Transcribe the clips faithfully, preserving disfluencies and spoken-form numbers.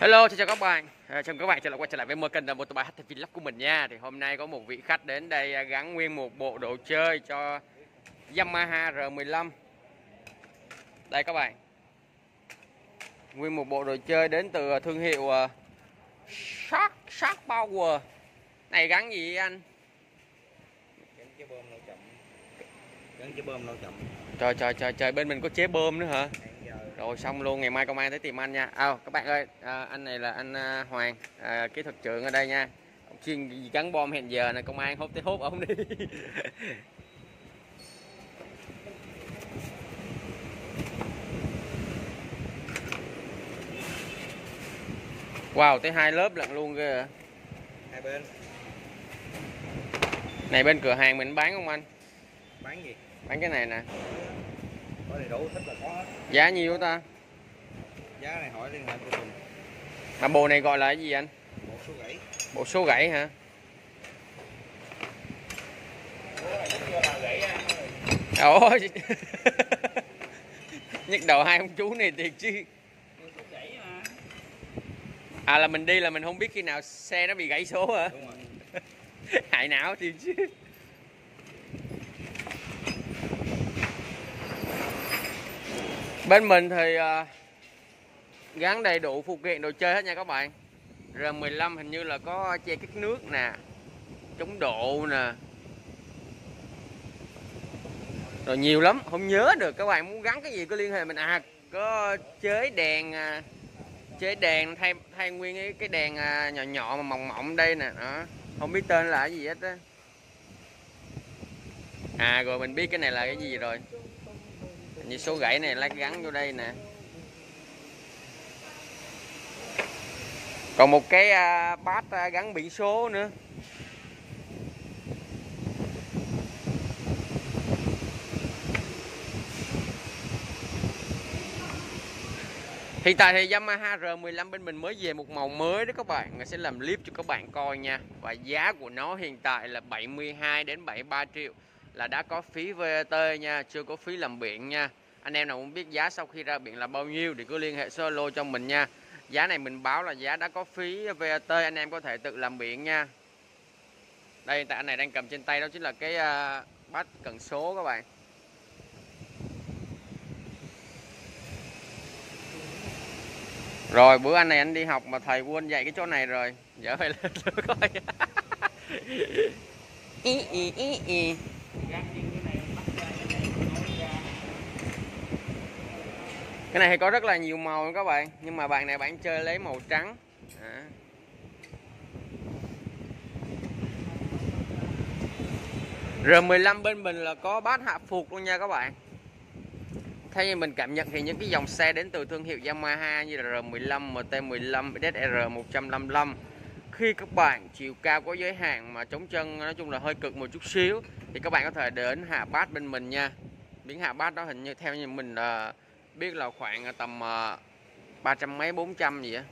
Hello, chào, chào các bạn. À, chào các bạn trở lại quay trở lại với kênh MotoBike hát tê Vlogs của mình nha. Thì hôm nay có một vị khách đến đây gắn nguyên một bộ đồ chơi cho Yamaha R mười lăm. Đây các bạn. Nguyên một bộ đồ chơi đến từ thương hiệu Shark Shark Power. Này gắn gì anh? Gắn chế bơm nấu chậm. Gắn chế bơm nấu chậm. Trời trời trời trời bên mình có chế bơm nữa hả? Rồi xong luôn, ngày mai công an tới tìm anh nha. À, các bạn ơi, à, anh này là anh à, Hoàng, à, kỹ thuật trưởng ở đây nha. Chuyên gắn bom hẹn giờ này, công an hốt tới hốt ông đi. Wow, tới hai lớp lận luôn kìa. Hai bên. Này bên cửa hàng mình bán không anh? Bán gì? Bán cái này nè. Có đầy đủ, thích là có hết. Giá nhiêu ta? Giá này hỏi liên hệ của mình. Mà bộ này gọi là cái gì anh? Bộ số gãy. Bộ số gãy hả? Ôi nhức đầu hai ông chú này thiệt chứ. À là mình đi là mình không biết khi nào xe nó bị gãy số hả? Đúng rồi. Hại não thiệt chứ. Bên mình thì gắn đầy đủ phụ kiện đồ chơi hết nha các bạn. R mười lăm hình như là có che kích nước nè, chống độ nè, rồi nhiều lắm, không nhớ được. Các bạn muốn gắn cái gì cứ liên hệ mình. À, có chế đèn, chế đèn thay thay nguyên cái đèn nhỏ nhỏ mà mỏng mỏng đây nè, đó. Không biết tên là cái gì hết á. À rồi mình biết cái này là cái gì rồi. Như số gãy này lát gắn vô đây nè. Còn một cái bát gắn biển số nữa. Hiện tại thì Yamaha R mười lăm bên mình mới về một màu mới đó các bạn. Mình sẽ làm clip cho các bạn coi nha. Và giá của nó hiện tại là bảy mươi hai đến bảy mươi ba triệu. Là đã có phí vê a tê nha, chưa có phí làm biển nha. Anh em nào muốn biết giá sau khi ra biển là bao nhiêu thì cứ liên hệ solo cho mình nha. Giá này mình báo là giá đã có phí vê a tê, anh em có thể tự làm biển nha. Đây, tại anh này đang cầm trên tay đó chính là cái uh, bát cần số các bạn. Rồi bữa anh này anh đi học mà thầy quên dạy cái chỗ này rồi. Giờ phải lên nữa coi. Ý ý ý ý. Cái này thì có rất là nhiều màu các bạn, nhưng mà bạn này bạn chơi lấy màu trắng à. R mười lăm bên mình là có bát hạ phục luôn nha các bạn. Theo như mình cảm nhận thì những cái dòng xe đến từ thương hiệu Yamaha như là R mười lăm, M T mười lăm, D R một trăm năm mươi lăm, khi các bạn chiều cao có giới hạn mà chống chân nói chung là hơi cực một chút xíu thì các bạn có thể đến hạ bát bên mình nha. Biển hạ bát đó hình như theo như mình là biết là khoảng tầm ba trăm mấy bốn trăm gì á.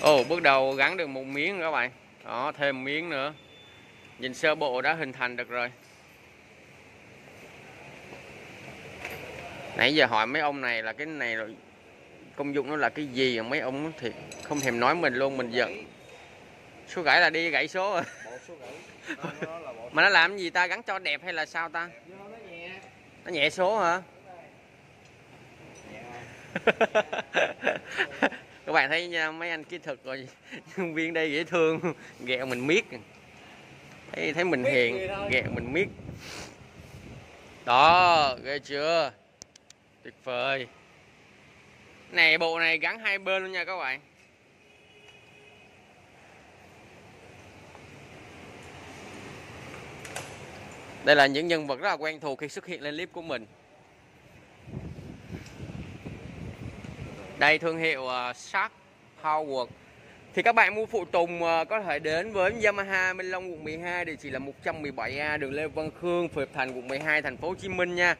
Ồ, bước đầu gắn được một miếng các bạn. Đó, thêm một miếng nữa. Nhìn sơ bộ đã hình thành được rồi. Nãy giờ hỏi mấy ông này là cái này rồi công dụng nó là cái gì mà mấy ông thì không thèm nói mình luôn, mình giận. Số gãy là đi gãy số rồi. Bộ số gãy. Đó, đó mà nó làm gì ta, gắn cho đẹp hay là sao ta? Đẹp, nó, nhẹ. Nó nhẹ số hả? Nhẹ. Các bạn thấy nha, mấy anh kỹ thuật rồi nhân viên đây dễ thương, ghẹo mình miết. Thấy thấy mình hiền, ghẹo mình miết. Đó, ghê chưa? Tuyệt vời. Này bộ này gắn hai bên luôn nha các bạn. Đây là những nhân vật rất là quen thuộc khi xuất hiện lên clip của mình. Đây thương hiệu uh, Sachs Powerwork. Thì các bạn mua phụ tùng uh, có thể đến với Yamaha Minh Long quận mười hai, địa chỉ là một trăm mười bảy A đường Lê Văn Khương, Hiệp Thành, quận mười hai, thành phố Hồ Chí Minh nha.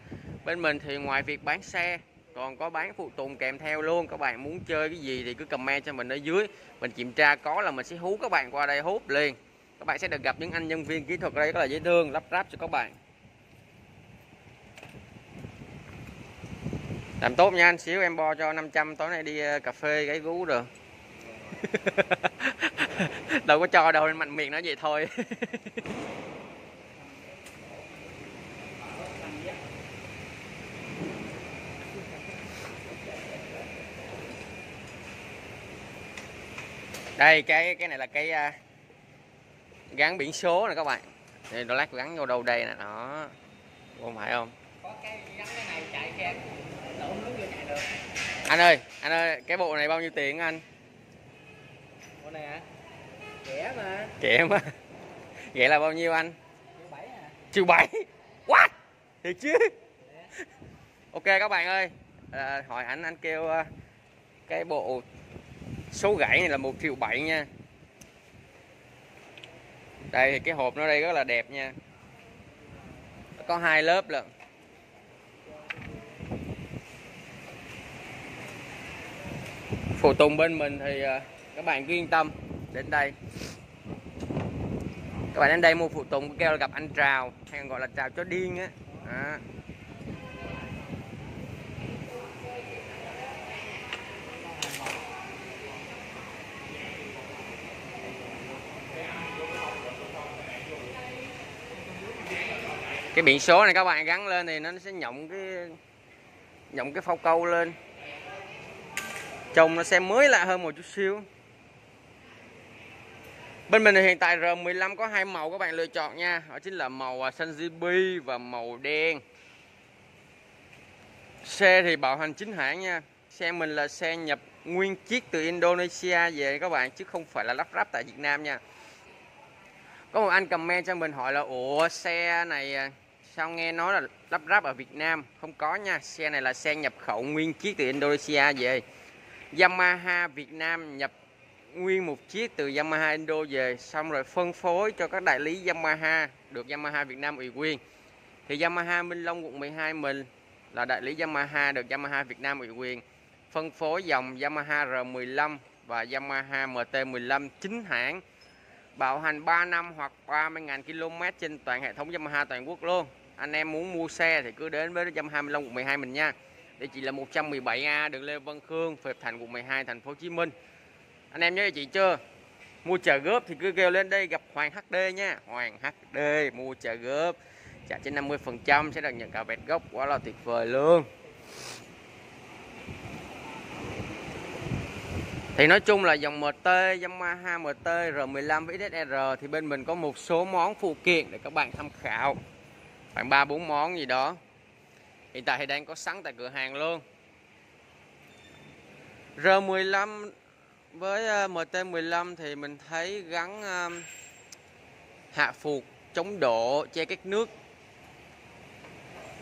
Bên mình thì ngoài việc bán xe còn có bán phụ tùng kèm theo luôn. Các bạn muốn chơi cái gì thì cứ comment cho mình ở dưới, mình kiểm tra có là mình sẽ hú các bạn qua đây hút liền. Các bạn sẽ được gặp những anh nhân viên kỹ thuật ở đây rất là dễ thương, lắp ráp cho các bạn. Làm tốt nha anh, xíu em bo cho năm trăm tối nay đi cà phê gáy gú được. Đâu có cho đâu, mạnh miệng nói vậy thôi. Đây cái cái này là cái uh, gắn biển số nè các bạn. Đây nó lát gắn vô đâu đây nè, đó. Không phải không? Có cái gắn cái này chạy kẹt. Đổ nước vô chạy được. Anh ơi, anh ơi, cái bộ này bao nhiêu tiền anh? Bộ này hả? À? Rẻ mà. Rẻ mà. Vậy là bao nhiêu anh? Triệu bảy hả? Triệu bảy. What? Thiệt chứ. Để. Ok các bạn ơi. À, hỏi ảnh anh kêu uh, cái bộ số gãy này là một triệu bảy nha. Đây thì cái hộp nó đây rất là đẹp nha. Nó có hai lớp lận. Phụ tùng bên mình thì các bạn cứ yên tâm đến đây. Các bạn đến đây mua phụ tùng kêu là gặp anh Trào, hay còn gọi là Trào chó điên á. Đó. Cái biển số này các bạn gắn lên thì nó sẽ nhộng cái nhộng cái phao câu lên, trông nó sẽ mới lạ hơn một chút xíu. Bên mình thì hiện tại R mười lăm có hai màu các bạn lựa chọn nha, đó chính là màu xanh ruby và màu đen. Xe thì bảo hành chính hãng nha, xe mình là xe nhập nguyên chiếc từ Indonesia về các bạn, chứ không phải là lắp ráp tại Việt Nam nha. Có một anh comment cho mình hỏi là ủa xe này sao nghe nói là lắp ráp ở Việt Nam? Không có nha, xe này là xe nhập khẩu nguyên chiếc từ Indonesia về. Yamaha Việt Nam nhập nguyên một chiếc từ Yamaha Indo về, xong rồi phân phối cho các đại lý Yamaha được Yamaha Việt Nam ủy quyền. Thì Yamaha Minh Long quận mười hai mình là đại lý Yamaha được Yamaha Việt Nam ủy quyền, phân phối dòng Yamaha R mười lăm và Yamaha M T mười lăm chính hãng, bảo hành ba năm hoặc ba mươi nghìn ki lô mét trên toàn hệ thống Yamaha toàn quốc luôn. Anh em muốn mua xe thì cứ đến với Yamaha Minh Long quận mười hai mình nha. Địa chỉ là một trăm mười bảy A đường Lê Văn Khương, Hiệp Thành, quận mười hai, thành phố Hồ Chí Minh. Anh em nhớ địa chỉ chưa? Mua chợ góp thì cứ kêu lên đây gặp Hoàng hát đê nha. Hoàng hát đê mua chợ góp trả trên năm mươi phần trăm sẽ được nhận cả vẹt gốc, quá là tuyệt vời luôn. Thì nói chung là dòng em tê, Yamaha em tê, R mười lăm với ét ét rờ thì bên mình có một số món phụ kiện để các bạn tham khảo, khoảng ba bốn món gì đó. Hiện tại thì đang có sẵn tại cửa hàng luôn. R mười lăm với M T mười lăm thì mình thấy gắn hạ phục, chống độ, che két nước,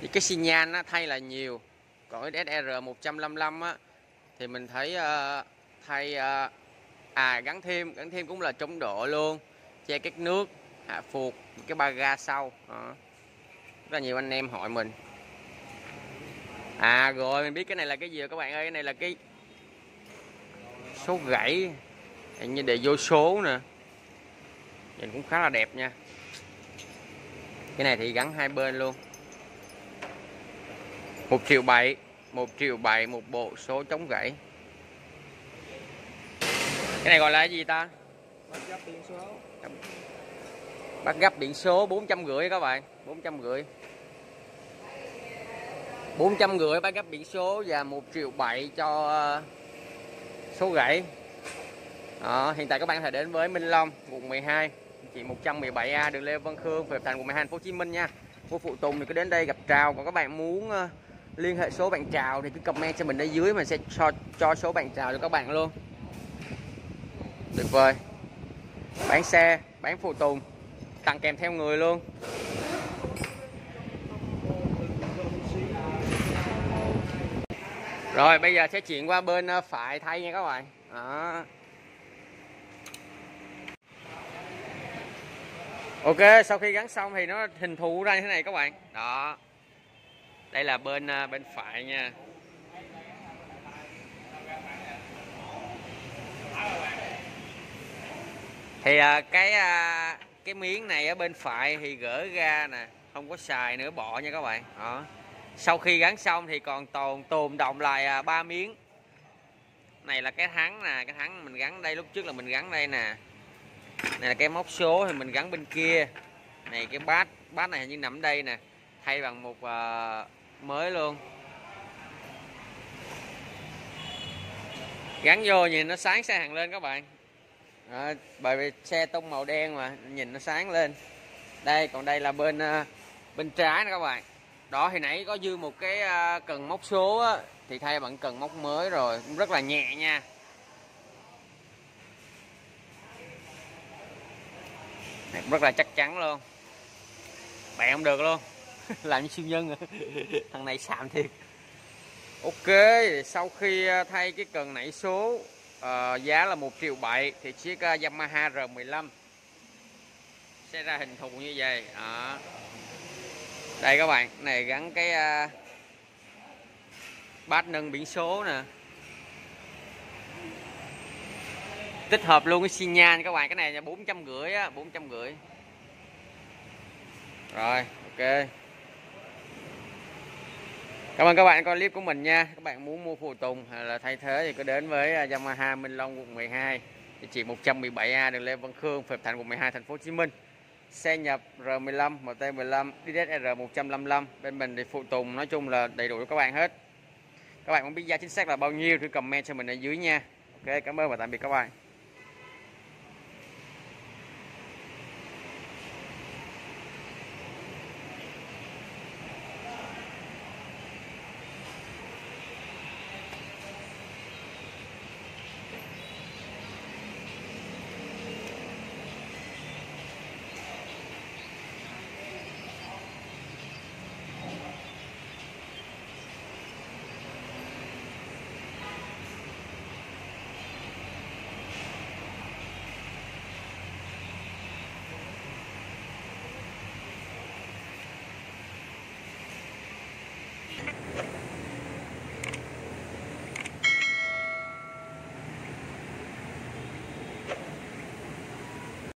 thì cái xi nhan thay là nhiều. Còn D R một năm năm á, thì mình thấy thay à gắn thêm gắn thêm cũng là chống độ luôn, che két nước, hạ phục, cái ba ga sau. Đó. Rất là nhiều anh em hỏi mình. À rồi mình biết cái này là cái gì rồi các bạn ơi, cái này là cái số gãy hình như để vô số nè, nhìn cũng khá là đẹp nha. Cái này thì gắn hai bên luôn, một triệu bảy một triệu bảy một bộ số chống gãy. Cái này gọi là cái gì ta? Bắt gấp biển số, bắt gấp biển số bốn trăm rưỡi các bạn, bốn trăm rưỡi bốn trăm rưỡi bán gấp biển số và một triệu bảy cho số gãy. Đó, hiện tại các bạn có thể đến với Minh Long quận mười hai, chỉ một trăm mười bảy A đường Lê Văn Khương, Hiệp Thành, quận mười hai, thành phố Hồ Chí Minh nha. Mua phụ tùng thì cứ đến đây gặp Trào, còn các bạn muốn liên hệ số bạn Trào thì cứ comment cho mình ở dưới, mình sẽ cho cho số bạn Trào cho các bạn luôn. Tuyệt vời, bán xe, bán phụ tùng, tặng kèm theo người luôn. Rồi bây giờ sẽ chuyển qua bên phải thay nha các bạn. Đó. Ok, sau khi gắn xong thì nó hình thù ra như thế này các bạn. Đó. Đây là bên bên phải nha. Thì cái cái miếng này ở bên phải thì gỡ ra nè, không có xài nữa bỏ nha các bạn. Đó. Sau khi gắn xong thì còn tồn tồn động lại ba miếng. Này là cái thắng nè, cái thắng mình gắn đây, lúc trước là mình gắn đây nè. Này là cái móc số thì mình gắn bên kia. Này cái bát, bát này hình như nằm đây nè, thay bằng một uh, mới luôn. Gắn vô nhìn nó sáng xe hàng lên các bạn. À, bởi vì xe tông màu đen mà nhìn nó sáng lên. Đây còn đây là bên uh, bên trái nè các bạn. Đó thì nãy có dư một cái uh, cần móc số á, thì thay bằng cần móc mới rồi, cũng rất là nhẹ nha. Này, cũng rất là chắc chắn luôn. Bẹn không được luôn. Làm như siêu nhân rồi. Thằng này xàm thiệt. Ok, sau khi thay cái cần nảy số uh, giá là một triệu bảy thì chiếc uh, Yamaha R mười lăm sẽ ra hình thù như vậy. Đó. Đây các bạn, này gắn cái uh, bát nâng biển số nè. Tích hợp luôn cái xi nhan các bạn, cái này là bốn trăm rưỡi á, bốn trăm rưỡi. Rồi, ok. Cảm ơn các bạn coi clip của mình nha. Các bạn muốn mua phụ tùng hay là thay thế thì cứ đến với Yamaha Minh Long quận mười hai, địa chỉ một trăm mười bảy A đường Lê Văn Khương, Hiệp Thành quận mười hai thành phố Hồ Chí Minh. Xe nhập R mười lăm, M T mười lăm, D R một trăm năm mươi lăm, bên mình thì phụ tùng nói chung là đầy đủ cho các bạn hết. Các bạn muốn biết giá chính xác là bao nhiêu thì comment cho mình ở dưới nha. Ok, cảm ơn và tạm biệt các bạn.